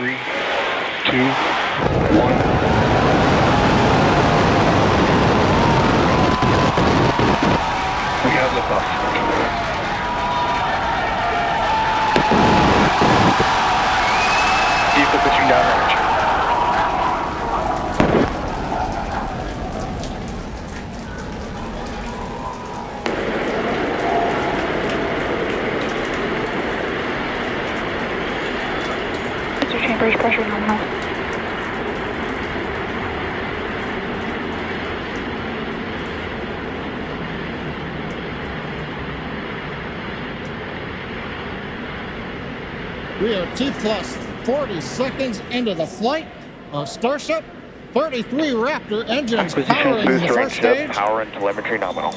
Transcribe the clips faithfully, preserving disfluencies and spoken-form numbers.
three, two, one. We have liftoff. Vehicle pitching downrange. Mister Chambers, pressure nominal. We are T plus forty seconds into the flight of Starship. thirty-three Raptor engines powering the first stage. Power and telemetry nominal.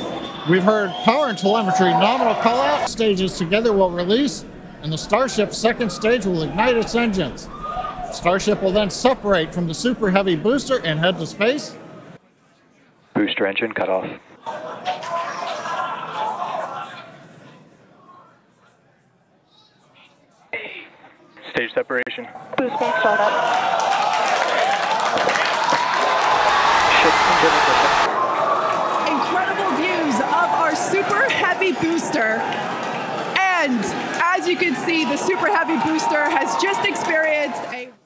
We've heard power and telemetry nominal call out. Stages together will release, and the Starship's second stage will ignite its engines. Starship will then separate from the Super Heavy Booster and head to space. Booster engine cut off. Stage separation. Boost bank start up. Incredible views of our Super Heavy Booster. And as you can see, the Super Heavy Booster has just experienced a...